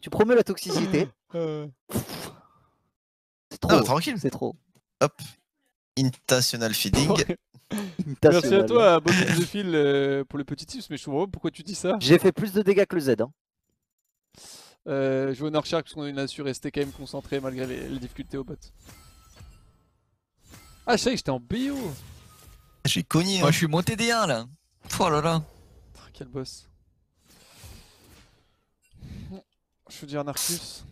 Tu promets la toxicité. C'est trop. Non, bah, tranquille. C'est trop. Hop. Intentional feeding. Merci à toi, Bob de Phil, pour le petit tips, mais je comprends pas pourquoi tu dis ça. J'ai fait plus de dégâts que le Z. Hein. Jouer en archer parce qu'on a su rester quand même concentré malgré les difficultés au bot. Ah, je sais que j'étais en BO. J'ai cogné. Moi, hein. Je suis monté des 1 là. Oh là là. Quel boss. Je veux dire narkuss.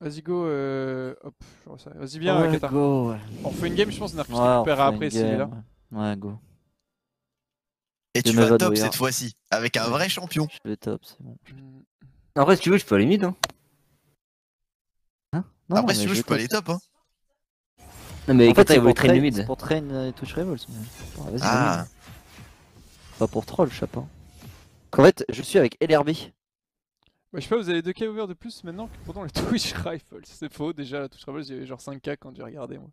Vas-y go, hop, vas-y bien, ouais, Qatar. Go, ouais. On fait une game, je pense, narkuss récupérera après s'il est là. Ouais, go. Et tu vas top cette fois-ci, avec un vrai champion. Je vais top, c'est bon. En vrai, si tu veux, je peux aller mid. Hein. Hein non, après, si tu veux, je peux aller top. Hein. Non, mais Qatar, il voulait train mid. C'est pour train et touch revolts. Vas-y, ah. Pas pour troll, chap. Hein. En fait, je suis avec lrb. Ouais, je sais pas, vous avez 2K ouverts de plus maintenant que pourtant les Twitch Rifles. C'est faux, déjà la Twitch Rifles, il y avait genre 5K quand j'ai regardé moi.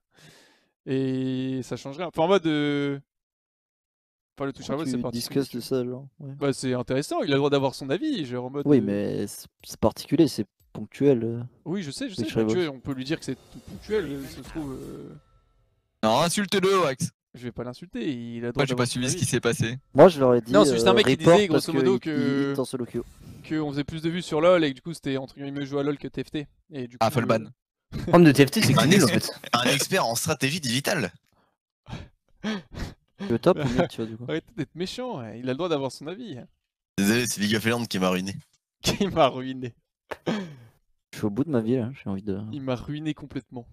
Et ça change rien. Enfin, en mode. Enfin, le Twitch Rifles, c'est particulier. De ça, genre. Ouais. Bah, c'est intéressant, il a le droit d'avoir son avis. Genre en mode. Oui, mais c'est particulier, c'est ponctuel. Oui, je sais, ponctuel. On peut lui dire que c'est ponctuel, ça se trouve. Non, insulte-le, Wax. Je vais pas l'insulter, il a droit. Moi j'ai pas suivi ce qui s'est passé. Moi je leur ai dit. Non, c'est juste un mec qui disait grosso modo que. Qu'on faisait plus de vues sur LoL et que du coup c'était entre guillemets jouer à LoL que TFT. Et du coup. Ah, full ban. Le problème de TFT c'est que c'est nul en fait. Un expert en stratégie digitale. Le top ou mid, tu vois du coup. Arrête d'être méchant, il a le droit d'avoir son avis. Désolé, c'est League of Legends qui m'a ruiné. Qui m'a ruiné. Je suis au bout de ma vie là, j'ai envie de. Il m'a ruiné complètement.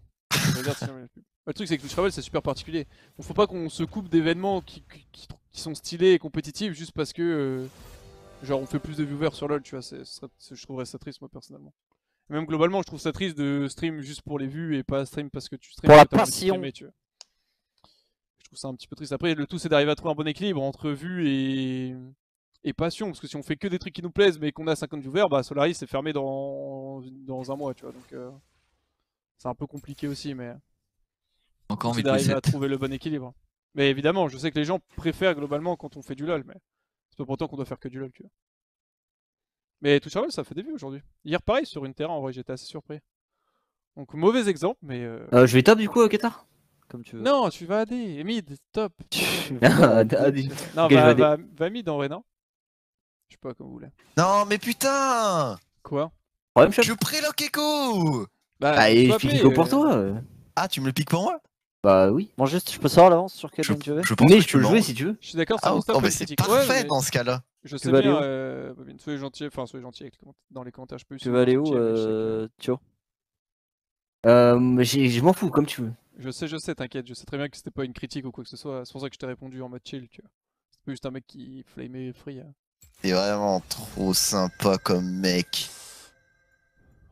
Regarde si jamais la pub. Le truc c'est que le travel c'est super particulier. Bon, faut pas qu'on se coupe d'événements qui sont stylés et compétitifs juste parce que genre on fait plus de viewers sur LoL, tu vois, je trouverais ça triste moi personnellement. Même globalement je trouve ça triste de stream juste pour les vues et pas stream parce que tu stream pour la passion. Streamer, tu vois. Je trouve ça un petit peu triste. Après le tout c'est d'arriver à trouver un bon équilibre entre vues et passion, parce que si on fait que des trucs qui nous plaisent mais qu'on a 50 viewers, bah Solaris c'est fermé dans un mois, tu vois, donc c'est un peu compliqué aussi mais. Encore envie d'arriver à trouver le bon équilibre. Mais évidemment, je sais que les gens préfèrent globalement quand on fait du LoL, mais c'est pas pourtant qu'on doit faire que du LoL, tu vois. Mais Touch Roll, ça fait des vues aujourd'hui. Hier, pareil, sur une terrain, en vrai, j'étais assez surpris. Donc, mauvais exemple, mais. Je vais top du coup, Qatar. Comme tu veux. Non, tu vas AD, mid, top. Non, okay, va mid en vrai, non. Je sais pas, comme vous voulez. Non, mais putain. Quoi? Je préloque Echo. Bah, il pique Echo pour toi. Ah, tu me le piques pour moi? Bah oui. Bon juste je peux savoir l'avance sur quel game tu veux. Mais je peux le jouer si tu veux. Je suis d'accord, ça ah, bah c'est parfait ouais, dans ce cas là. Je sais bien, soyez gentil, enfin soyez gentil avec dans les commentaires. Je peux tu vas aller où Tio? Je m'en fous comme tu veux. Je sais, t'inquiète, je sais très bien que c'était pas une critique ou quoi que ce soit, c'est pour ça que je t'ai répondu en mode chill, tu vois. C'est juste un mec qui flamait free. T'es vraiment trop sympa comme mec.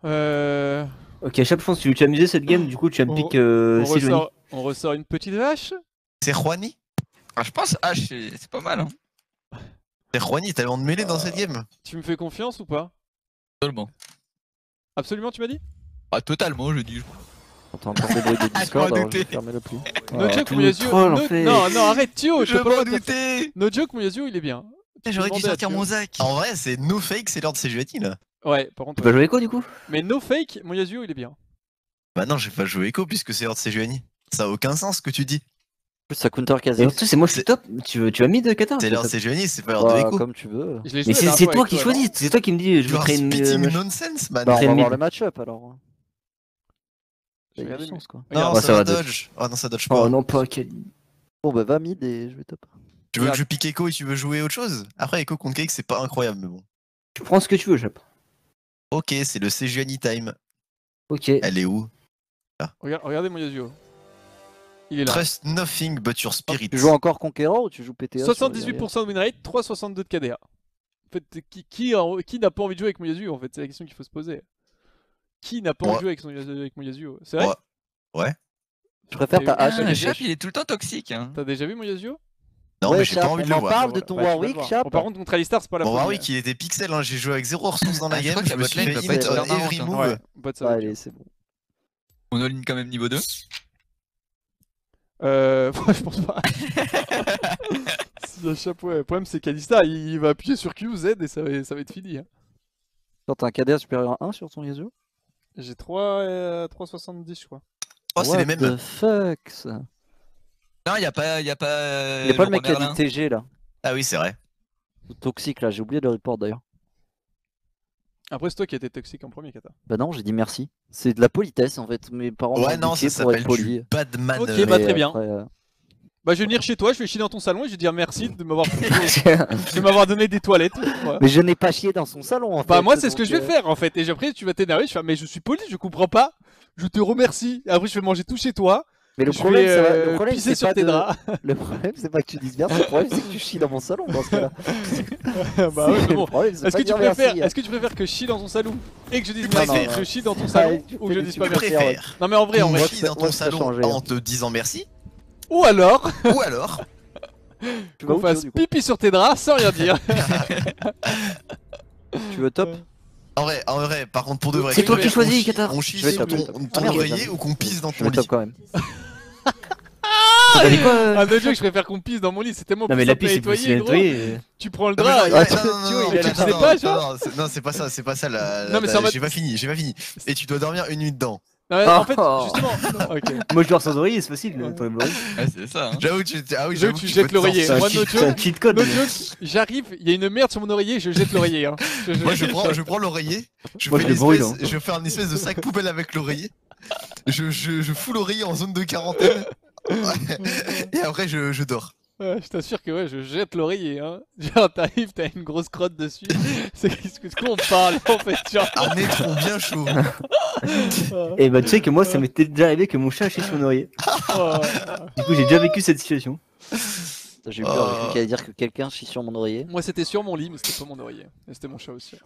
Ok, Chap, je pense que tu veux t'amuser cette game, du coup tu vas me piquer Sylvanie. On ressort une petite vache. C'est Juani. Ah, je pense, ah, c'est pas mal. Hein. C'est Juani, t'as l'air de mêler dans cette game. Tu me fais confiance ou pas? Totalement. Absolument, tu m'as dit? Ah, totalement, je dis. Attends, encore des bruits de Discord, alors je vais fermer le pli. No joke, Mouyazio. Non, non, arrête, Tio, je peux pas douter. No joke, Mouyazio, il est bien. J'aurais dû sortir mon Zach. En vrai, c'est no fake, c'est l'heure de ces Juani là. Ouais, par contre. Tu vas jouer Echo du coup? Mais no fake, mon Yazio il est bien. Bah non, j'ai pas joué Echo puisque c'est hors de Sejuani. Ça a aucun sens ce que tu dis. Ça counter Kaza. C'est moi je suis top, tu as mis de Qatar. C'est l'heure de Sejuani, c'est pas l'heure de Echo. Comme tu veux. Mais c'est toi qui choisis, c'est toi qui me dis je veux créer une. Spitting nonsense, man. On va voir le match-up alors. Non, ça va dodge. Oh non, ça dodge pas. Oh non, pas quel. Bon bah va mid et je vais top. Tu veux que je pique Echo et tu veux jouer autre chose? Après Echo contre Cake c'est pas incroyable, mais bon. Tu prends ce que tu veux, Chap. Ok, c'est le Sejuani time. Ok. Elle est où? Là. Regardez mon Yazio. Il est là. Trust nothing but your spirit. Tu joues encore Conqueror ou tu joues PTA? 78% de winrate, 3,62 de KDA. En fait, qui n'a pas envie de jouer avec mon Yazio? En fait, c'est la question qu'il faut se poser. Qui n'a pas envie de jouer avec mon Yazio? C'est vrai? Ouais. Je préfère ta hache. Le Chap, il est tout le temps toxique. Hein. T'as déjà vu mon Yazio? Non, ouais, mais j'ai pas envie de le voir. On parle de ton Warwick, Chap. Par contre, contre Alistar, c'est pas la première. Bon, Warwick, il était pixel, hein. J'ai joué avec 0 ressources dans la game. Je me suis fait hit on every move. Allez, c'est bon. On all-in quand même niveau 2. Je pense pas. Si un chapeau, ouais. Le problème c'est qu'Alista il va appuyer sur Q, Z et ça va être fini. Hein. T'as un KDA supérieur à 1 sur ton Yasuo? J'ai 3,70 je crois. Oh c'est les mêmes. What the fuck ça? Non y a pas. Y a pas le mec qui a dit TG là. Ah oui c'est vrai. Toxique là, j'ai oublié le report d'ailleurs. Après c'est toi qui étais toxique en premier, Kata. Bah non, j'ai dit merci. C'est de la politesse en fait, mes parents m'ont dit ça pour être poli. Badman. Ok, bah très bien. Après, bah je vais venir chez toi, je vais chier dans ton salon et je vais dire merci de m'avoir donné des toilettes. Voilà. Mais je n'ai pas chié dans son salon en fait. Bah moi c'est ce que je vais faire en fait. Et après tu vas t'énerver, je fais mais je suis poli, je comprends pas. Je te remercie. Après je vais manger tout chez toi. Mais le problème, c'est pas que tu dises merci, le problème c'est que tu chies dans mon salon dans ce cas-là. Bah ouais, bon. Est-ce que tu préfères que je chie dans ton salon et que je dise merci, je chie dans ton salon ou que je dise pas merci? Non mais en vrai, on va chier dans ton salon en te disant merci. Ou alors qu'on fasse pipi sur tes draps sans rien dire. Tu veux top? En vrai, par contre pour de vrai. C'est toi qui choisis, Qatar. On chie sur ton oreiller ou qu'on pisse dans ton lit? Top quand même. Ah bien sûr que je préfère qu'on pisse dans mon lit, c'est tellement plus simple à nettoyer. Tu prends le drap, non c'est pas ça, j'ai pas fini. Et tu dois dormir une nuit dedans. Non, en fait, justement. Moi je dors sans oreiller, c'est facile. C'est ça. J'avoue que tu jettes l'oreiller. Moi, j'arrive, il y a une merde sur mon oreiller, je jette l'oreiller. Moi je prends l'oreiller, je fais un espèce de sac poubelle avec l'oreiller. Je fous l'oreiller en zone de quarantaine. Et après je dors. Je t'assure que ouais, je jette l'oreiller, hein. Genre t'arrives, t'as une grosse crotte dessus. C'est qu'est-ce qu'on parle en fait, genre. Un étron bien chaud. Et bah tu sais que moi ça m'était déjà arrivé que mon chat chie sur mon oreiller. Du coup j'ai déjà vécu cette situation. J'ai eu peur qu'à dire que quelqu'un chie sur mon oreiller. Moi c'était sur mon lit mais c'était pas mon oreiller. Et c'était mon chat aussi.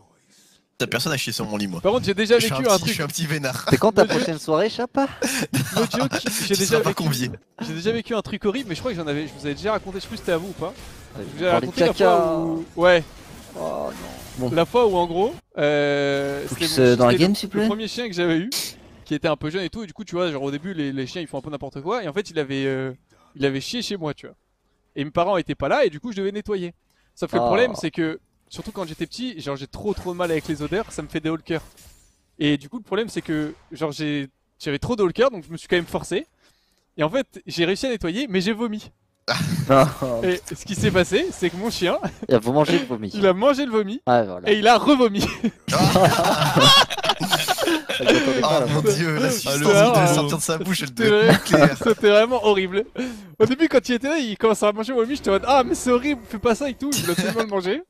Personne a chié sur mon lit, moi. Par contre, j'ai déjà vécu un truc. Je suis un petit vénard. C'est quand ta prochaine soirée, Chapa? J'ai déjà vécu un truc horrible, mais je crois que je vous avais déjà raconté. Je sais plus si c'était à vous ou pas. Je vous avais raconté la fois où. Ouais. Oh non. Bon. La fois où, en gros, c'était dans la game, s'il vous plaît. Le premier chien que j'avais eu, qui était un peu jeune et tout. Et du coup, tu vois, genre au début, les chiens ils font un peu n'importe quoi. Et en fait, il avait chié chez moi, tu vois. Et mes parents étaient pas là, et du coup, je devais nettoyer. Sauf que le problème, c'est que. Surtout quand j'étais petit, genre j'ai trop de mal avec les odeurs, ça me fait des haut-le-cœur. Et du coup le problème c'est que genre j'avais trop de haut-le-cœur donc je me suis quand même forcé. Et en fait j'ai réussi à nettoyer mais j'ai vomi. Et ce qui s'est passé c'est que mon chien... Il a mangé le vomi. Il a mangé le vomi et il a revomi. Oh mon dieu, la substance de sortir de sa bouche, elle devait claire. C'était vraiment horrible. Au début quand il était là, il commençait à manger le vomi, j'étais en mode ah mais c'est horrible, fais pas ça et tout, je voulais absolument le manger.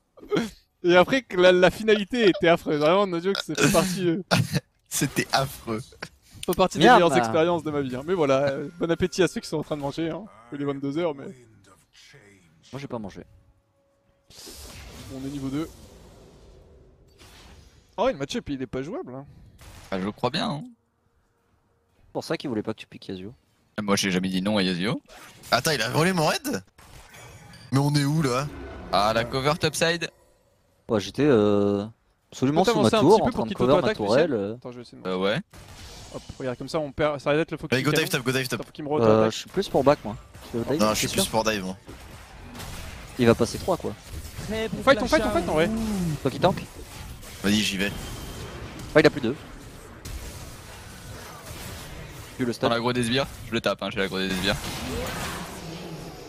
Et après, la finalité était affreuse. Vraiment, no joke, c'était parti. C'était affreux. Pas partie des meilleures expériences de ma vie. Hein. Mais voilà, bon appétit à ceux qui sont en train de manger. Hein. Il est 22h, mais. Moi, j'ai pas mangé. On est niveau 2. Oh, le match-up, il est pas jouable. Hein. Ah, je crois bien. Hein. C'est pour ça qu'il voulait pas que tu piques Yasuo. Moi, j'ai jamais dit non à Yasuo. Attends, il a volé mon raid? Mais on est où là? Ah, la cover topside. Ouais, j'étais absolument sous ma tour, en train de cover ma tourelle. Attends, je vais essayer de... ouais. Hop, regarde, comme ça on perd, ça va être le focus. Allez, go dive top, go dive top. Je suis plus pour back, moi. Non, je suis plus pour dive, moi. Il va passer 3, quoi. On fight, en vrai. Toi qui tank? Vas-y, j'y vais. Ouais, il a plus 2. Tu le stun. L'aggro des sbires, je le tape, hein, j'ai l'aggro des sbires.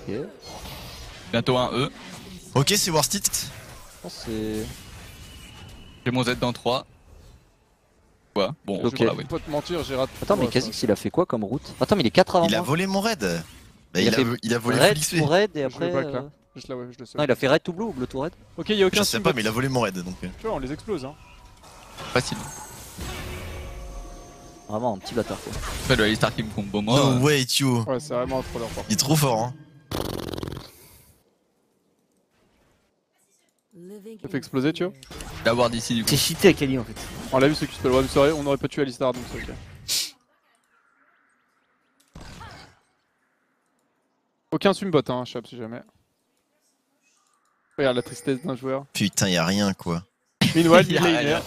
Ok. Bientôt un E. Ok, c'est worth it. Je pense c'est... J'ai mon Z dans 3. Quoi ouais, bon, ok. Je vais pas te mentir, j'ai raté. Attends, mais Kha'Zix il a fait quoi comme route? Attends, mais il est 4 avant. Il a volé mon raid. Bah, il a volé mon raid et après. Je le sais. Non, il a fait raid tout blue ou bleu tout raid? Ok, il y a aucun. Je sais pas, mais il a volé mon raid donc. Tu vois, on les explose hein. Facile. Vraiment un petit bâtard quoi. Fais le Alistar qui me combo moi. No way, Tio. Ouais, c'est vraiment un troller fort. Il est trop fort hein. Ça fait exploser, tu vois. La ward ici du coup. T'es cheaté avec Ali en fait. On l'a vu ce Q-spell, ouais, mais on aurait pas tué Alistar donc c'est ok. Aucun sumbot, hein, chap si jamais. Regarde la tristesse d'un joueur. Putain, y'a rien quoi. Meanwhile, il est inner.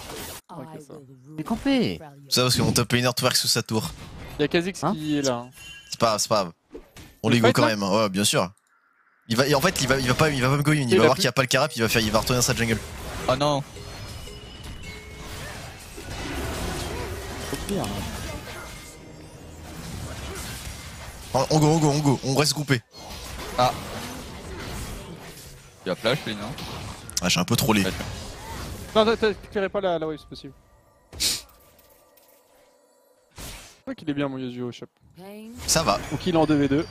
Il est campé. C'est ça parce qu'on tape inner twerk sous sa tour. Y'a Kha'Zix qui est là. C'est pas grave. On les go quand même, ouais, bien sûr. Il va, et en fait, il va pas me go in, il va voir qu'il n'y a pas le carap, il va retourner dans sa jungle. Oh non. Pire. On go, on reste groupé. Ah. Il a flash lui, non? Ah, j'ai un peu trollé. Non, t'éclairez pas la wave, c'est possible. Je crois qu'il est bien mon Yasuo au chap. Ça va. Ou qu'il est en 2v2.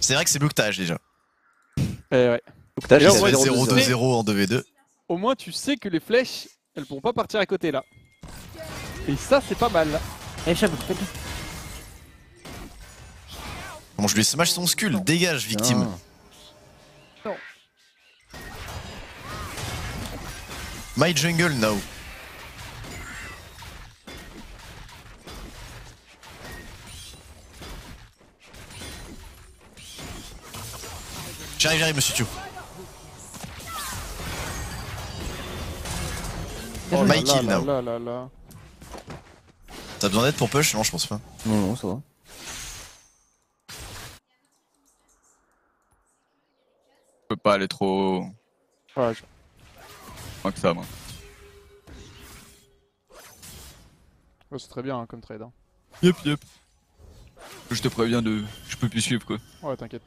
C'est vrai que c'est blocage déjà. Ouais. Blocage, c'est 0-2-0 en 2v2. Au moins tu sais que les flèches, elles pourront pas partir à côté là. Et ça c'est pas mal là. Allez chap, bon, je lui smash son skull, dégage victime. Non. My jungle now. J'arrive, monsieur Tio. Oh, my kill now. T'as besoin d'aide pour push? Non, je pense pas. Non, ça va. Je peux pas aller trop. Ouais, moins que ça, moi. Oh, c'est très bien hein, comme trade. Hein. Yep. Je te préviens de. Je peux plus suivre quoi. Ouais, t'inquiète.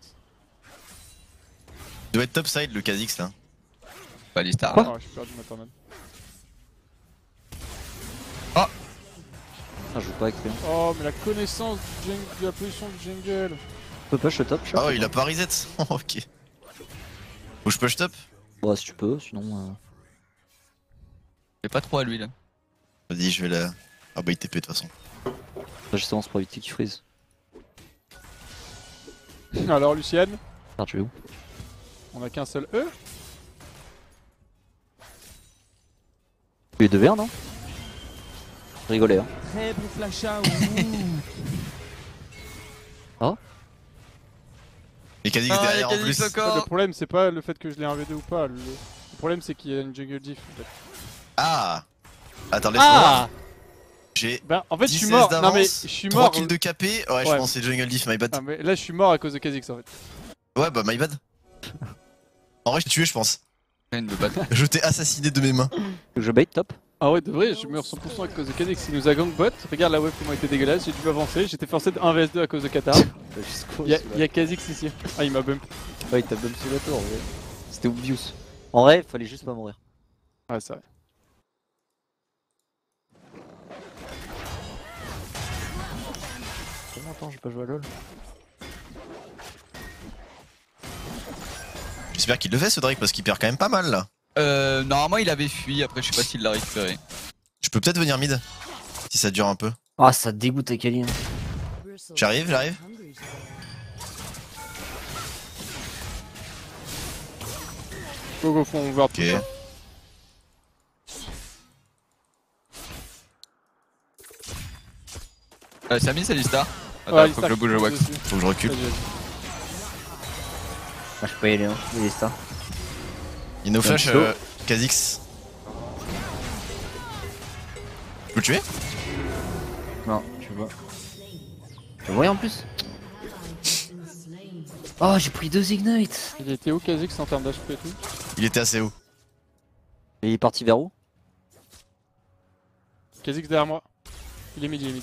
Il doit être top side le Kha'Zix là. Pas les stars. Ah, j'ai perdu ma tornade. Ah, je joue pas avec lui. Oh, mais la connaissance de la position du jungle. Je peux push le top. Ah, ouais, il a pas reset. Ok. Ou je push top? Bah, si tu peux, sinon. J'ai pas trop à lui là. Vas-y, je vais la. Ah, bah, il TP de toute façon. Justement, c'est pour éviter qu'il freeze. Alors, Lucienne. Ah, tu es où? On a qu'un seul E. Il est 2v1 non? Rigolez hein. Très beau flash-out. Oh. Et Kha'Zix derrière en plus. Le problème c'est pas le fait que je l'ai 1v2 ou pas. Le problème c'est qu'il y a une jungle diff en fait. Ah. Attends laisse-moi voir. J'ai en fait, 16 d'avance, non, mais je suis mort. 3 kills de KP, ouais. Je pense c'est jungle diff, my bad. Ah, mais là je suis mort à cause de Kha'Zix en fait. Ouais bah my bad. En vrai, je t'ai tué, je pense. Je t'ai assassiné de mes mains. Je bait top. Ah ouais, de vrai, je meurs 100% à cause de Kha'Zix. Il nous a gangbot. Regarde la wave qui m'a été dégueulasse. J'ai dû avancer. J'étais forcé de 1v2 à cause de Qatar. Y'a Kha'Zix ici. Ah, il m'a bump. Ouais, il t'a bump sur la tour. Ouais. C'était obvious. En vrai, fallait juste pas mourir. Ouais, c'est vrai. Comment attends, j'ai pas joué à LoL. J'espère qu'il le fait ce Drake parce qu'il perd quand même pas mal là. Normalement il avait fui, après je sais pas s'il l'a récupéré. Je peux peut-être venir mid si ça dure un peu. Ah, ça dégoûte à Kali. J'arrive. Go fond, on va voir. Samy c'est l'Ista. Attends, ouais, faut que je bouge le wax. Faut que je recule. Ah, je peux y aller, hein, il est ça. Il no flash Kha'Zix. Tu peux le tuer? Non, tu vois. Tu vois en plus. Oh, j'ai pris 2 ignites. Il était où Kha'Zix en termes d'HP et tout? Il était assez haut. Et il est parti vers où? Kha'Zix derrière moi. Il est mid.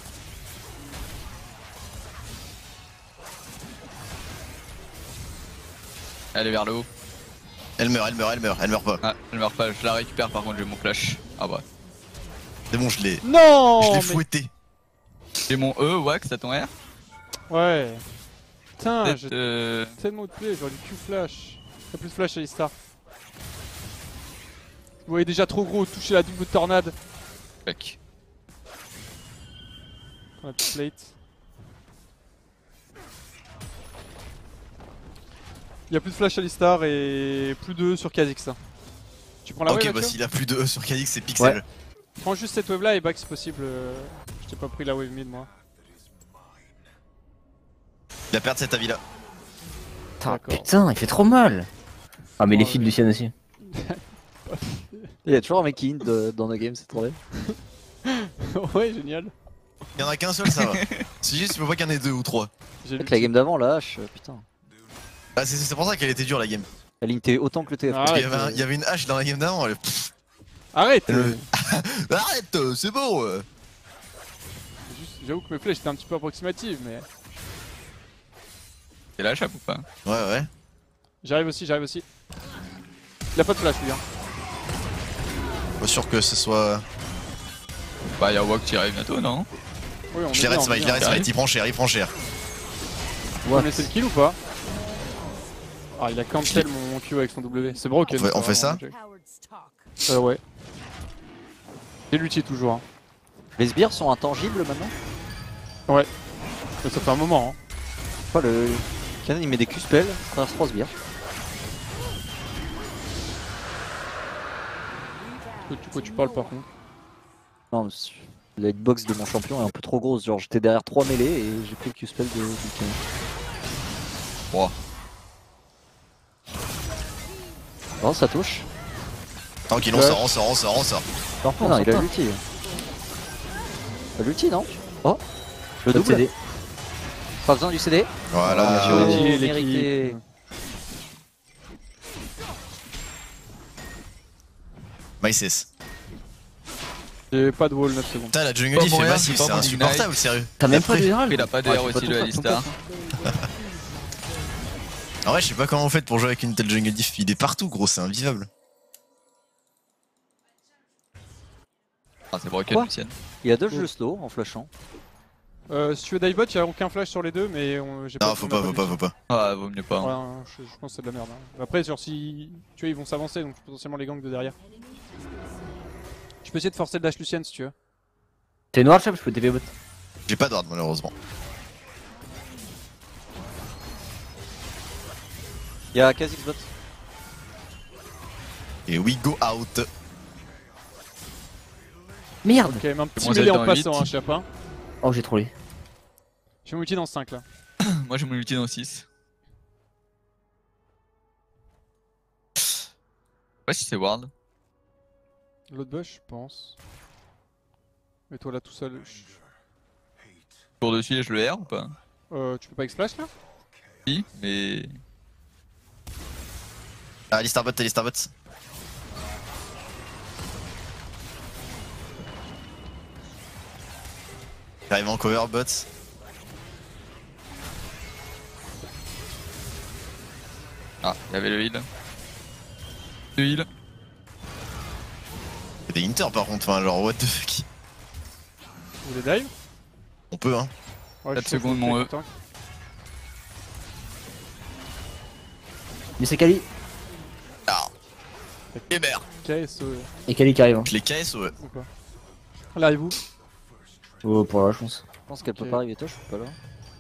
Elle est vers le haut. Elle meurt pas. Ah, elle meurt pas, je la récupère par contre, j'ai mon flash. Ah bah. C'est bon, je l'ai. Non. Je l'ai fouetté. J'ai mon E, Wax à ton R. Ouais. Putain, j'ai tellement de play, genre du Q-flash. T'as plus de flash à l'Ista. Vous voyez déjà trop gros, toucher la double tornade. Fuck. On a plus plate. Il y a plus de flash à l'Istar et plus de E sur Kha'Zix. Tu prends la wave? Ok, bah s'il a plus de E sur Kha'Zix, c'est pixel. Ouais. Prends juste cette wave là et back si possible. Je t'ai pas pris la wave mid moi. Il a perdu cet avis là. Putain, il fait trop mal. Ah, mais les filles de Lucien aussi. Il y a toujours un mec qui hint dans nos games, c'est trop bien. Ouais, génial. Il y en a qu'un seul, ça va. C'est juste, il faut pas qu'il y en ait deux ou trois. J'ai vu que la game d'avant, la hache, putain. Bah, c'est pour ça qu'elle était dure la game. Elle linkait autant que le TF. Parce qu'il y avait une hache dans la game d'avant. Elle... Arrête Arrête, c'est beau. J'avoue que mes flèches étaient un petit peu approximatives, mais. T'es la chape ou pas? Ouais, ouais. J'arrive aussi, j'arrive aussi. Il a pas de flash, lui. Hein. Pas sûr que ce soit. Bah, y'a Wakz qui arrive bientôt, non? Oui, on je l'ai smite, il prend cher, il prend cher. Ouais, mais c'est le kill ou pas? Ah, il a cancel mon Q avec son W. C'est broken. On fait ça? Ouais. Et l'outil toujours. Hein. Les sbires sont intangibles maintenant? Ouais. Mais ça fait un moment. Hein. Oh, le canon il met des Q-spells, ça traverse 3 sbires. Pourquoi tu parles par contre? Non, la hitbox de mon champion est un peu trop grosse. Genre j'étais derrière 3 mêlées et j'ai pris le Q-spell de canon. Wow. Oh, ça touche. Tranquille, on sort, on sort, on sort, on sort. Par contre, non, il a l'ulti. L'ulti, non? Oh, le double CD. Pas besoin du CD. Voilà, j'ai mérité. Myces. J'ai pas de wall 9 secondes. Putain, la jungle il fait massif, c'est insupportable, sérieux. T'as même pas de général. Il a pas d'air aussi, le Alistar. En vrai, je sais pas comment vous faites pour jouer avec une telle jungle diff, il est partout gros, c'est invivable. Ah, c'est broken, Lucien. Il y a deux jeux slow en flashant. Si tu veux divebot, il y a aucun flash sur les deux, mais j'ai pas. Non, faut pas. Ah, vaut mieux pas. Hein. Ouais, je pense que c'est de la merde. Hein. Après, genre, si tu vois, ils vont s'avancer, donc potentiellement les gangs de derrière. Tu peux essayer de forcer le dash Lucien si tu veux. T'es noir, Chap, je peux divebot. J'ai pas d'ordre, malheureusement. Y'a Kha'Zix bot. Et we go out. Merde! Ok, même un petit mêlé en passant, hein, Chap. Hein. Oh, j'ai trollé. J'ai mon ulti dans 5 là. Moi j'ai mon ulti dans 6. Je sais pas si c'est ward. L'autre bush, je pense. Mais toi là tout seul. Pour dessus et je le R ou pas? Tu peux pas explash là? Si, mais. Ah, Alistar bot, Alistar bot. J'arrive en cover bot. Ah, il y avait le heal. Le heal. C'est des inter par contre, hein, genre what the fuck. Vous voulez dive? On peut hein. Ouais, 4 secondes mon E. Mais c'est Kali. Ah. Et merde. KSOE. Et Kali qui arrive. Hein. Je l'ai KSOE. Là arrive où? Oh, pour la chance. Je pense qu'elle peut pas arriver, toi je suis pas là.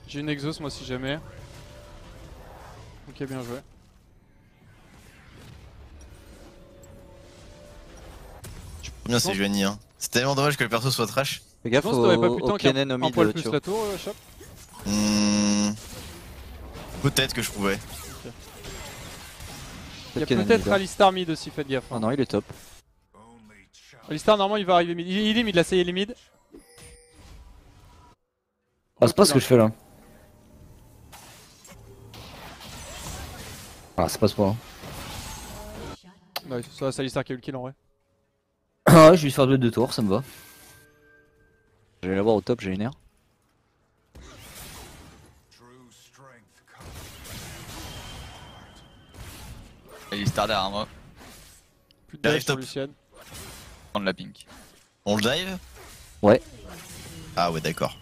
J'ai une exhaust moi si jamais. Ok, bien joué. Bien c'est Joanie hein. C'est tellement dommage que le perso soit trash. Fais gaffe, t'aurais pas pu tanker un poil plus la tour, Chap. Peut-être que je pouvais. Il y a peut-être Alistar mid aussi, faites gaffe. Ah non, il est top. Alistar normalement il va arriver mid. Il est mid là, ça y est, il est mid. Ah, c'est pas ce que je fais là. Ah, c'est pas ce point. Ouais, ça, c'est Alistar qui a eu le kill en vrai. Ah, ouais, je vais lui faire deux tours, ça me va. Je vais l'avoir au top, j'ai une air. Alistar derrière moi. Plus de dive sur Lucien. Prendre la pink. On le dive? Ouais. Ah, ouais, d'accord.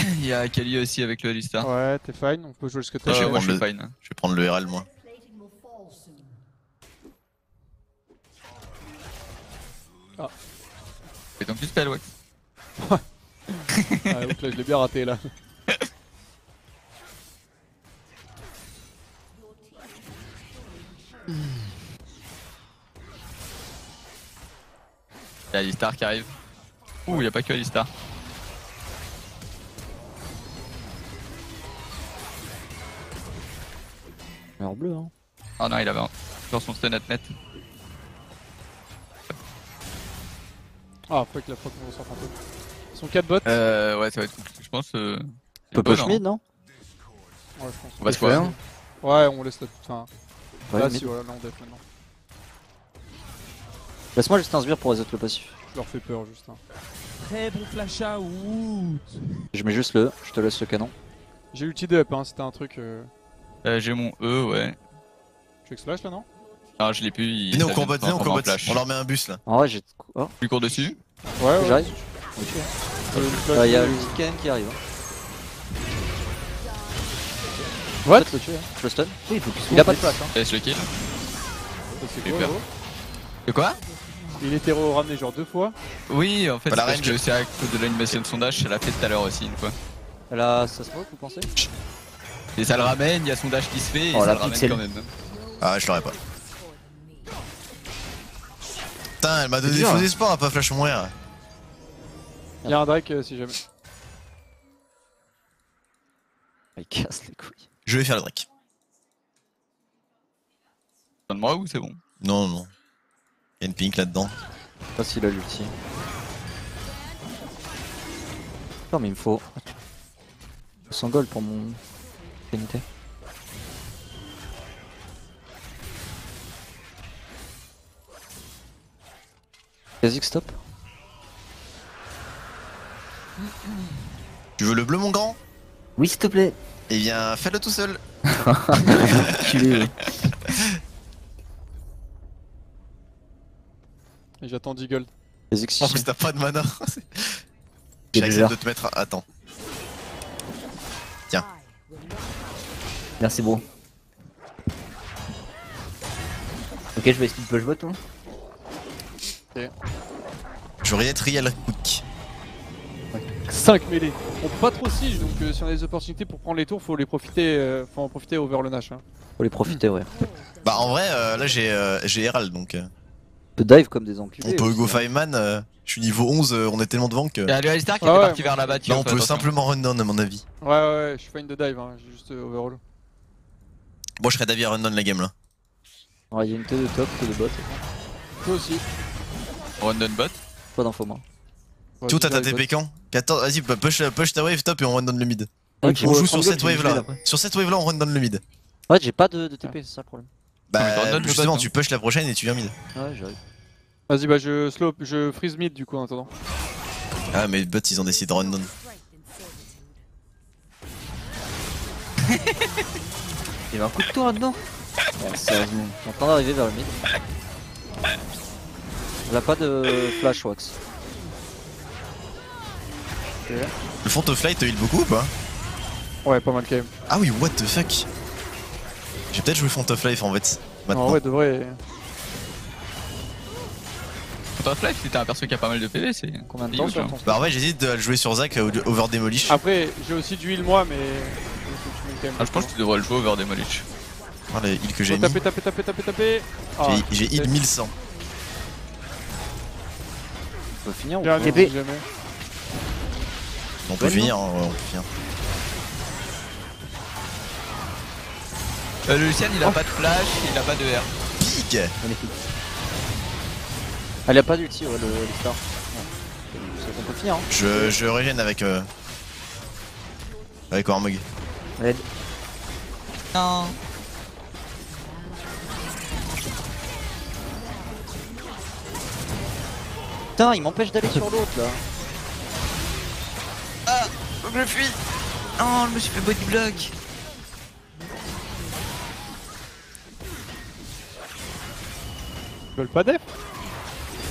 Il y a Kali aussi avec le Alistar. Ouais, t'es fine, on peut jouer ce que t'as. Moi je suis fine. Je vais prendre le RL moi. Ah. Et donc tu spell, ouais. Ah, donc là je l'ai bien raté là. Y'a Alistar qui arrive. Ouh, y'a pas que Alistar. Bleu, hein. Oh non, il avait sur son stun net. Ah, faut que la frotte nous ressorte un peu. Sont 4 bots. Ouais, ça va être compliqué, je pense. Popo Schmid, non? Ouais, je pense. On va se faire. Ouais, on laisse la. Enfin. Ouais, là, si, voilà, là on def maintenant. Laisse-moi juste un sbire pour les autres le passif. Je leur fais peur, juste. Hein. Très bon flash out. Je mets juste le. Je te laisse le canon. J'ai ulti de up, hein, c'était un truc. J'ai mon E, ouais. Tu ex-flash là, non? Ah, je l'ai plus. Il on combat, on combat. On leur met un bus là. En vrai, j'ai. Oh. Tu cours dessus? Ouais, ouais. J'arrive. Ok. Il y a le Ken qui arrive. What? Je le stun. Oui, il a pas de flash. Hein. Laisse le kill. C'est quoi? De quoi? Il est terreau ramené genre 2 fois. Oui, en fait, la range c'est à cause de l'animation de sondage, elle l'a fait tout à l'heure aussi une fois. Elle a ça se moque, vous pensez? Et ça le ramène, il y a sondage qui se fait et ça le ramène quand même. Ah, je l'aurais pas. Putain, elle m'a donné des faux espoirs à pas flash mourir. Y'a un Drake si jamais. Il casse les couilles. Je vais faire le Drake. Donne-moi ou c'est bon? Non, non. Y'a une pink là-dedans. Je sais pas s'il a l'ulti. Non mais il me faut 100 gold pour mon pénité. Basic stop. Tu veux le bleu mon grand? Oui s'il te plaît. Eh bien fais-le tout seul. Et j'attends 10 gold. Oh mais t'as pas de mana. J'accepte de te mettre... Attends. Tiens. Merci bro. Ok je vais skip push bot hein. Ok. Je react real quick. 5 mêlées. On peut pas trop siege donc si on a des opportunités pour prendre les tours faut les profiter, faut en profiter over le Nash hein. Faut les profiter ouais. Bah en vrai là j'ai Herald donc... On peut dive comme des enculés. On peut Hugo Feynman, je suis niveau 11, on est tellement devant que... Y'a le Alistar qui est parti vers la battue. Là on peut simplement run down à mon avis. Ouais ouais, je suis fan de dive, hein. J'ai juste overall. Bon je serais d'avis à run down la game là. Ouais y'a une T de top, T de bot. Toi aussi. Run down bot? Pas d'info moi. Ouais, tout à ta TP quand 14, vas-y push ta wave top et on run down le mid. Okay. On joue sur cette wave là. Sur cette wave là on run down le mid. Ouais j'ai pas de TP, c'est ça le problème. Bah justement tu push la prochaine et tu viens mid. Ouais j'arrive. Vas-y bah je slope, je freeze mid du coup en attendant. Ah mais les bots ils ont décidé de run down. Il y a un coup de tour là-dedans. Sérieusement, on est en train d'arriver vers le mid. On a pas de flash wax. Okay. Le front of flight te heal beaucoup ou pas? Ouais pas mal quand même. Ah oui what the fuck. J'ai peut-être joué Font of Life en fait. Maintenant. Non, ouais, de vrai. Font of Life, c'était un perso qui a pas mal de PV, c'est combien de temps ça? Bah, en vrai, j'hésite à le jouer sur Zach over Demolish. Après, j'ai aussi du heal moi, mais. Ah, je pense que tu devrais le jouer over Demolish. Ah, le heal que j'ai mis. Taper. Ah, j'ai heal 1100. On peut finir ou pas? On peut finir, on peut finir. Le Lucien il a pas de flash, il a pas de R. Pique. Elle a pas d'ulti ouais, le star. Ouais. Ça peut finir hein. Je régène avec avec Warmog. Red. Non. Putain il m'empêche d'aller sur l'autre là. Ah faut que je fuis. Oh je me suis fait body block. Ils veulent pas def?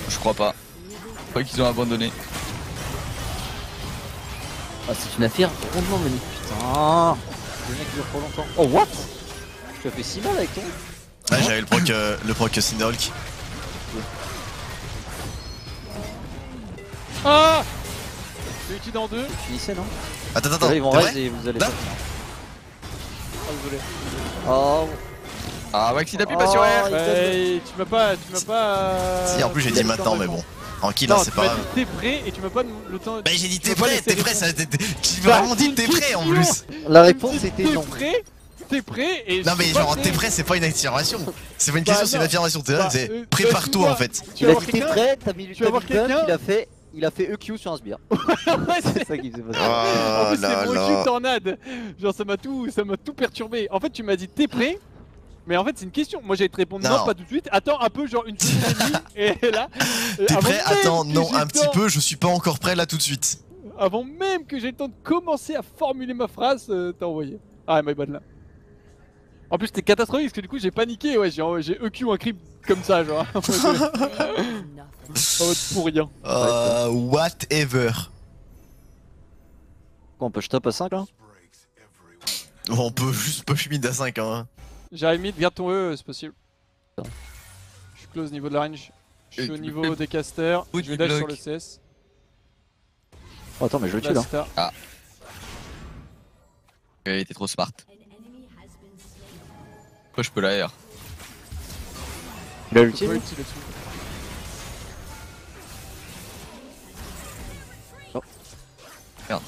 Je crois pas. Je crois qu'ils ont abandonné. Ah c'est une affaire rondement menée. Putain. Le mec dure trop longtemps. Oh what? Tu as fait si mal avec ton. Ah j'avais le proc Cinderhulk. Ah j'ai utile en 2. Finissez non? Attends. Ils vont reste et vous allez pas. Ah désolé. Oh. Ah Wax il appuie pas sur R. Tu m'as pas... Si en plus j'ai dit maintenant mais bon. Tranquille hein c'est pas grave. T'es prêt et tu m'as pas le temps... Bah j'ai dit t'es prêt ça... J'ai vraiment dit t'es prêt en plus. La réponse était non. T'es prêt et... Non mais genre t'es prêt c'est pas une affirmation. C'est pas une question c'est une affirmation. T'es là c'est prépare-toi en fait. Tu as dit t'es prêt, t'as mis du temps, il a fait... il a fait EQ sur un sbire. C'est ça qui s'est passé. En plus c'est mon EQ tornade. Genre ça m'a tout perturbé. En fait tu m'as dit t'es prêt? Mais en fait c'est une question, moi j'allais te répondre non, pas tout de suite, attends un peu genre une seconde et demie, et là... T'es prêt? Attends, non, un petit peu, je suis pas encore prêt là tout de suite. Avant même que j'ai le temps de commencer à formuler ma phrase, t'as envoyé. Ah my bad là. En plus t'es catastrophique parce que du coup j'ai paniqué, ouais, j'ai EQ un creep comme ça genre. En mode pour rien. Whatever. Quoi, on peut jeter à 5 là? On peut juste pas mid à 5 hein. J'arrive mid, garde ton E, c'est possible. Je suis close au niveau de la range. Je suis au niveau des casters. Je vais dash sur le CS. Oh, attends, mais je le tue là. Ah. Il était trop smart. Pourquoi je peux la R? Il a l'ulti. Oh. Merde.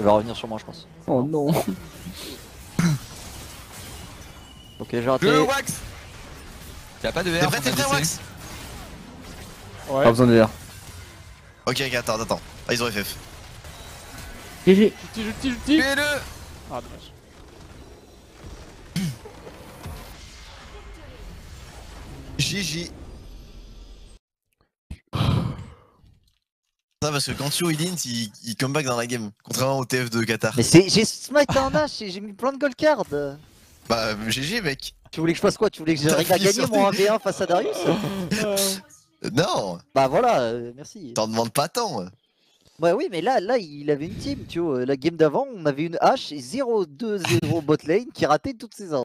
Il va revenir sur moi, je pense. Oh non. Ok, j'ai raté. Le wax. T'as pas de R. T'es prêt wax? Ouais. Pas besoin de R. Ok, attends. Ah, ils ont FF. GG. J'utilise. Fais-le. Ah, dommage. GG. Ça parce que quand Tio il int, il comeback dans la game. Contrairement au TF de Qatar. Mais j'ai smite en H et j'ai mis plein de gold cards. Bah GG mec. Tu voulais que je fasse quoi? Tu voulais que j'arrive à gagner mon 1v1 face à Darius? Non. Bah voilà, merci. T'en demandes pas tant. Ouais oui mais là il avait une team, tu vois. La game d'avant on avait une H et 0-2-0 botlane qui ratait toutes ses ordres.